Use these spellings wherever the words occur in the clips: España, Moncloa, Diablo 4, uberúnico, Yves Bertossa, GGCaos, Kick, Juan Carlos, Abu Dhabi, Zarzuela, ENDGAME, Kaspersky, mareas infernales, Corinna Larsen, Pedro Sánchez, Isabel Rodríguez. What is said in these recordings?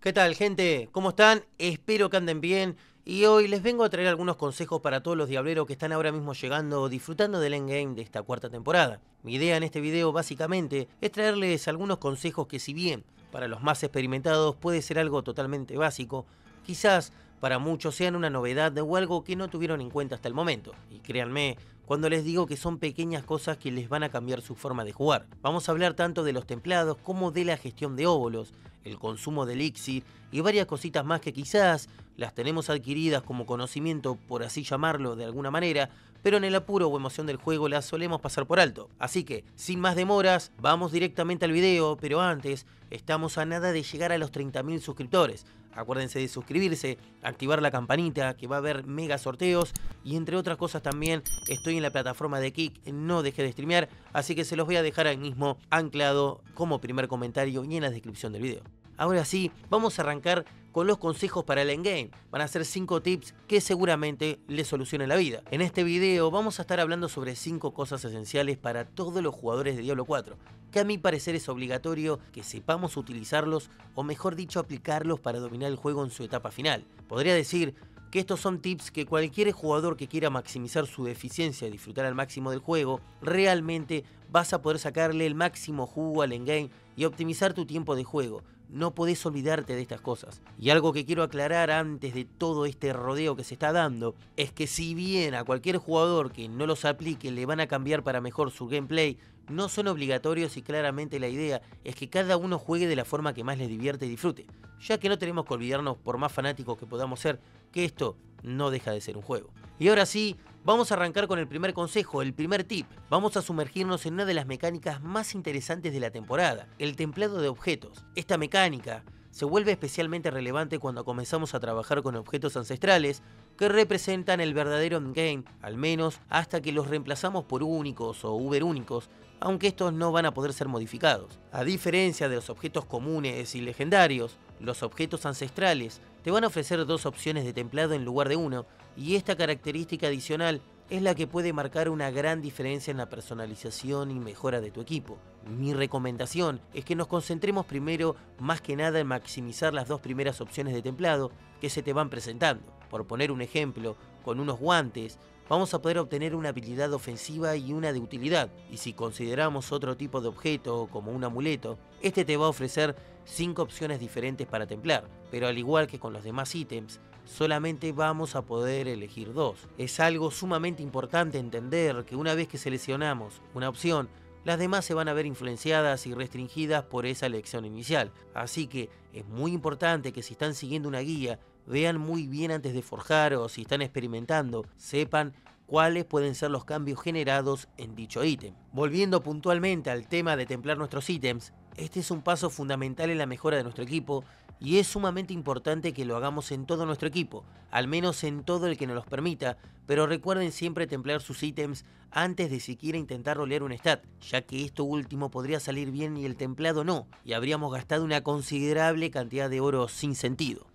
¿Qué tal, gente? ¿Cómo están? Espero que anden bien. Y hoy les vengo a traer algunos consejos para todos los diableros que están ahora mismo llegando, disfrutando del endgame de esta cuarta temporada. Mi idea en este video, básicamente, es traerles algunos consejos que, si bien para los más experimentados puede ser algo totalmente básico, quizás para muchos sean una novedad o algo que no tuvieron en cuenta hasta el momento. Y créanme cuando les digo que son pequeñas cosas que les van a cambiar su forma de jugar. Vamos a hablar tanto de los templados como de la gestión de óvulos, el consumo de elixir y varias cositas más que quizás las tenemos adquiridas como conocimiento, por así llamarlo de alguna manera, pero en el apuro o emoción del juego las solemos pasar por alto. Así que, sin más demoras, vamos directamente al video, pero antes, estamos a nada de llegar a los 30.000 suscriptores. Acuérdense de suscribirse, activar la campanita, que va a haber mega sorteos, y entre otras cosas también estoy en la plataforma de Kick, no dejé de streamear, así que se los voy a dejar ahí mismo anclado como primer comentario y en la descripción del video. Ahora sí, vamos a arrancar con los consejos para el endgame. Van a ser 5 tips que seguramente les solucionen la vida. En este video vamos a estar hablando sobre 5 cosas esenciales para todos los jugadores de Diablo 4, que a mi parecer es obligatorio que sepamos utilizarlos, o mejor dicho aplicarlos para dominar el juego en su etapa final. Podría decir que estos son tips que cualquier jugador que quiera maximizar su eficiencia y disfrutar al máximo del juego, realmente vas a poder sacarle el máximo jugo al endgame y optimizar tu tiempo de juego. No podés olvidarte de estas cosas. Y algo que quiero aclarar antes de todo este rodeo que se está dando, es que si bien a cualquier jugador que no los aplique le van a cambiar para mejor su gameplay, no son obligatorios y claramente la idea es que cada uno juegue de la forma que más les divierte y disfrute, ya que no tenemos que olvidarnos, por más fanáticos que podamos ser, que esto no deja de ser un juego. Y ahora sí, vamos a arrancar con el primer consejo, el primer tip. Vamos a sumergirnos en una de las mecánicas más interesantes de la temporada, el templado de objetos. Esta mecánica se vuelve especialmente relevante cuando comenzamos a trabajar con objetos ancestrales que representan el verdadero endgame, al menos hasta que los reemplazamos por únicos o uberúnicos, aunque estos no van a poder ser modificados. A diferencia de los objetos comunes y legendarios, los objetos ancestrales te van a ofrecer 2 opciones de templado en lugar de 1, y esta característica adicional es la que puede marcar una gran diferencia en la personalización y mejora de tu equipo. Mi recomendación es que nos concentremos primero, más que nada, en maximizar las 2 primeras opciones de templado que se te van presentando. Por poner un ejemplo, con unos guantes vamos a poder obtener una habilidad ofensiva y una de utilidad, y si consideramos otro tipo de objeto como un amuleto, este te va a ofrecer 5 opciones diferentes para templar, pero al igual que con los demás ítems, solamente vamos a poder elegir 2. Es algo sumamente importante entender que una vez que seleccionamos una opción, las demás se van a ver influenciadas y restringidas por esa elección inicial, así que es muy importante que si están siguiendo una guía, vean muy bien antes de forjar, o si están experimentando, sepan cuáles pueden ser los cambios generados en dicho ítem. Volviendo puntualmente al tema de templar nuestros ítems, este es un paso fundamental en la mejora de nuestro equipo y es sumamente importante que lo hagamos en todo nuestro equipo, al menos en todo el que nos los permita, pero recuerden siempre templar sus ítems antes de siquiera intentar rolear un stat, ya que esto último podría salir bien y el templado no, y habríamos gastado una considerable cantidad de oro sin sentido.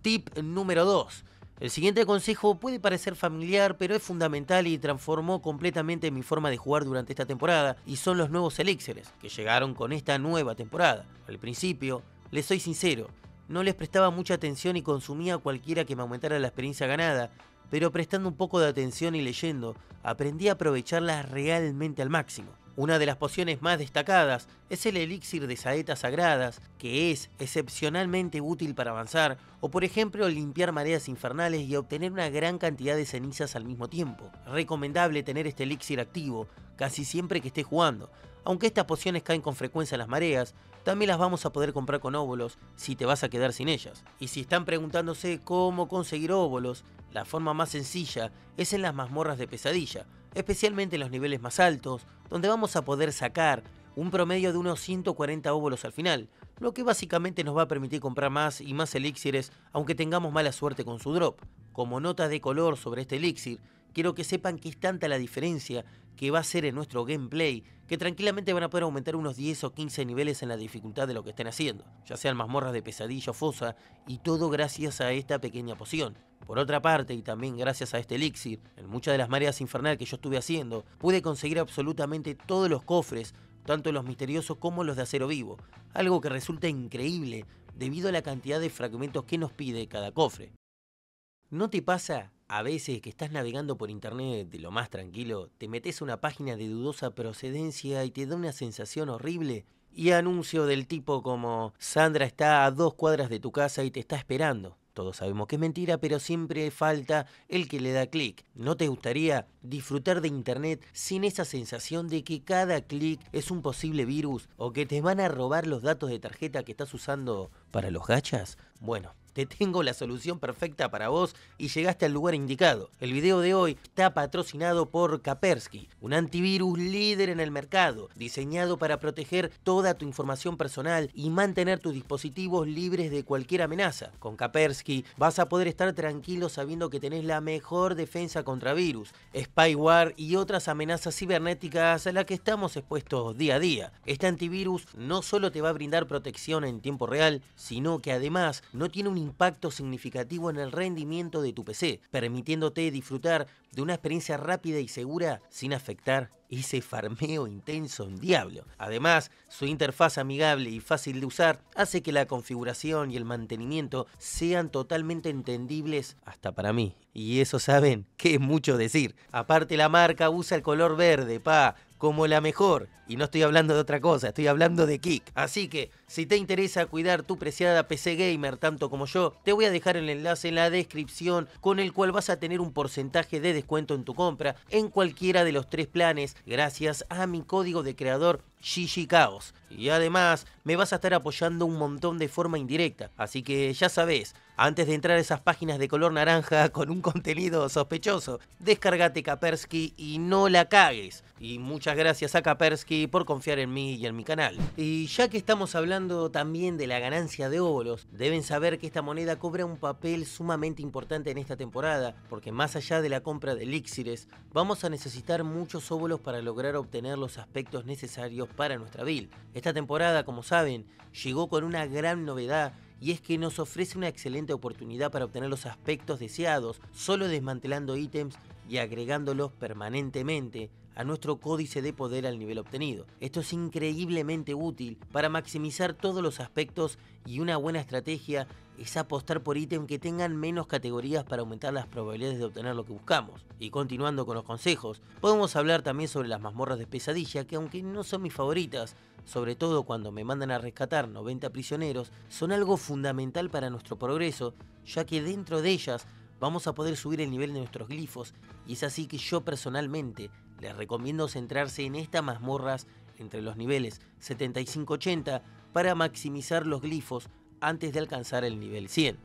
Tip número 2. El siguiente consejo puede parecer familiar, pero es fundamental y transformó completamente mi forma de jugar durante esta temporada, y son los nuevos elixires que llegaron con esta nueva temporada. Al principio, les soy sincero, no les prestaba mucha atención y consumía cualquiera que me aumentara la experiencia ganada, pero prestando un poco de atención y leyendo, aprendí a aprovecharlas realmente al máximo. Una de las pociones más destacadas es el elixir de saetas sagradas, que es excepcionalmente útil para avanzar, o por ejemplo limpiar mareas infernales y obtener una gran cantidad de cenizas al mismo tiempo. Recomendable tener este elixir activo casi siempre que estés jugando. Aunque estas pociones caen con frecuencia en las mareas, también las vamos a poder comprar con óvulos si te vas a quedar sin ellas. Y si están preguntándose cómo conseguir óvulos, la forma más sencilla es en las mazmorras de pesadilla, especialmente en los niveles más altos, donde vamos a poder sacar un promedio de unos 140 óvulos al final, lo que básicamente nos va a permitir comprar más y más elixires, aunque tengamos mala suerte con su drop. Como nota de color sobre este elixir, quiero que sepan que es tanta la diferencia que va a ser en nuestro gameplay, que tranquilamente van a poder aumentar unos 10 o 15 niveles en la dificultad de lo que estén haciendo, ya sean mazmorras de pesadilla o fosa, y todo gracias a esta pequeña poción. Por otra parte, y también gracias a este elixir, en muchas de las mareas infernal que yo estuve haciendo, pude conseguir absolutamente todos los cofres, tanto los misteriosos como los de acero vivo, algo que resulta increíble, debido a la cantidad de fragmentos que nos pide cada cofre. ¿No te pasa a veces que estás navegando por internet de lo más tranquilo, te metes a una página de dudosa procedencia y te da una sensación horrible? Y anuncio del tipo como Sandra está a 2 cuadras de tu casa y te está esperando. Todos sabemos que es mentira, pero siempre falta el que le da clic. ¿No te gustaría disfrutar de internet sin esa sensación de que cada clic es un posible virus o que te van a robar los datos de tarjeta que estás usando para los gachas? Bueno, te tengo la solución perfecta para vos y llegaste al lugar indicado. El video de hoy está patrocinado por Kaspersky, un antivirus líder en el mercado, diseñado para proteger toda tu información personal y mantener tus dispositivos libres de cualquier amenaza. Con Kaspersky vas a poder estar tranquilo sabiendo que tenés la mejor defensa contra virus, spyware y otras amenazas cibernéticas a las que estamos expuestos día a día. Este antivirus no solo te va a brindar protección en tiempo real, sino que además no tiene un impacto significativo en el rendimiento de tu PC, permitiéndote disfrutar de una experiencia rápida y segura sin afectar ese farmeo intenso en Diablo. Además, su interfaz amigable y fácil de usar hace que la configuración y el mantenimiento sean totalmente entendibles hasta para mí. Y eso saben que es mucho decir. Aparte, la marca usa el color verde, como la mejor. Y no estoy hablando de otra cosa, estoy hablando de Kick. Así que, si te interesa cuidar tu preciada PC gamer tanto como yo, te voy a dejar el enlace en la descripción con el cual vas a tener un porcentaje de descuento en tu compra en cualquiera de los 3 planes gracias a mi código de creador GGCaos. Y además me vas a estar apoyando un montón de forma indirecta, así que ya sabés, antes de entrar a esas páginas de color naranja con un contenido sospechoso, descárgate Kaspersky y no la cagues. Y muchas gracias a Kaspersky por confiar en mí y en mi canal. Y ya que estamos hablando también de la ganancia de óbolos, deben saber que esta moneda cobra un papel sumamente importante en esta temporada, porque más allá de la compra de elixires, vamos a necesitar muchos óbolos para lograr obtener los aspectos necesarios para nuestra build. Esta temporada, como saben, llegó con una gran novedad, y es que nos ofrece una excelente oportunidad para obtener los aspectos deseados, solo desmantelando ítems y agregándolos permanentemente a nuestro códice de poder al nivel obtenido. Esto es increíblemente útil para maximizar todos los aspectos, y una buena estrategia es apostar por ítems que tengan menos categorías para aumentar las probabilidades de obtener lo que buscamos. Y continuando con los consejos, podemos hablar también sobre las mazmorras de pesadilla, que aunque no son mis favoritas, sobre todo cuando me mandan a rescatar 90 prisioneros, son algo fundamental para nuestro progreso, ya que dentro de ellas vamos a poder subir el nivel de nuestros glifos, y es así que yo personalmente les recomiendo centrarse en estas mazmorras entre los niveles 75-80 para maximizar los glifos antes de alcanzar el nivel 100.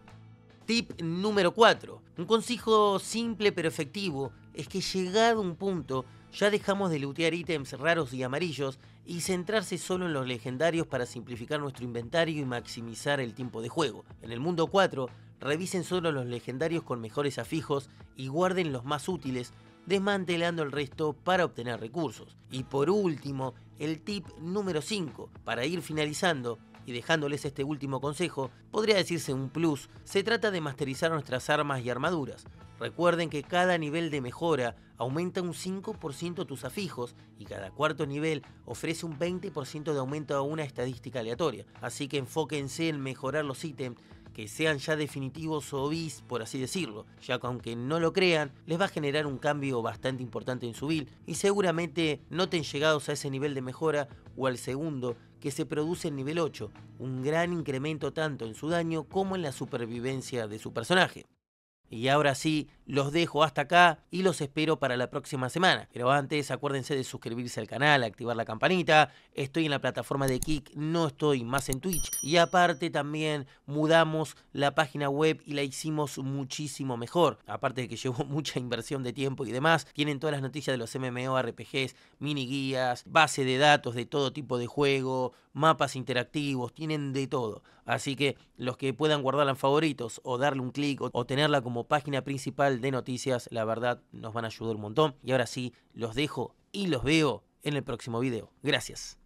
Tip número 4. Un consejo simple pero efectivo es que llegado un punto ya dejamos de lootear ítems raros y amarillos y centrarse solo en los legendarios para simplificar nuestro inventario y maximizar el tiempo de juego. En el mundo 4, revisen solo los legendarios con mejores afijos y guarden los más útiles, desmantelando el resto para obtener recursos. Y por último, el tip número 5, para ir finalizando y dejándoles este último consejo, podría decirse un plus, se trata de masterizar nuestras armas y armaduras. Recuerden que cada nivel de mejora aumenta un 5% tus afijos y cada cuarto nivel ofrece un 20% de aumento a una estadística aleatoria, así que enfóquense en mejorar los ítems que sean ya definitivos o bis, por así decirlo, ya que aunque no lo crean, les va a generar un cambio bastante importante en su build y seguramente noten llegados a ese nivel de mejora o al segundo que se produce en nivel 8, un gran incremento tanto en su daño como en la supervivencia de su personaje. Y ahora sí, los dejo hasta acá y los espero para la próxima semana. Pero antes, acuérdense de suscribirse al canal, activar la campanita. Estoy en la plataforma de Kick, no estoy más en Twitch. Y aparte también mudamos la página web y la hicimos muchísimo mejor. Aparte de que llevó mucha inversión de tiempo y demás, tienen todas las noticias de los MMORPGs, mini guías, base de datos de todo tipo de juego, mapas interactivos, tienen de todo. Así que los que puedan guardarla en favoritos o darle un clic o tenerla como página principal de noticias, la verdad nos van a ayudar un montón. Y ahora sí, los dejo y los veo en el próximo video. Gracias.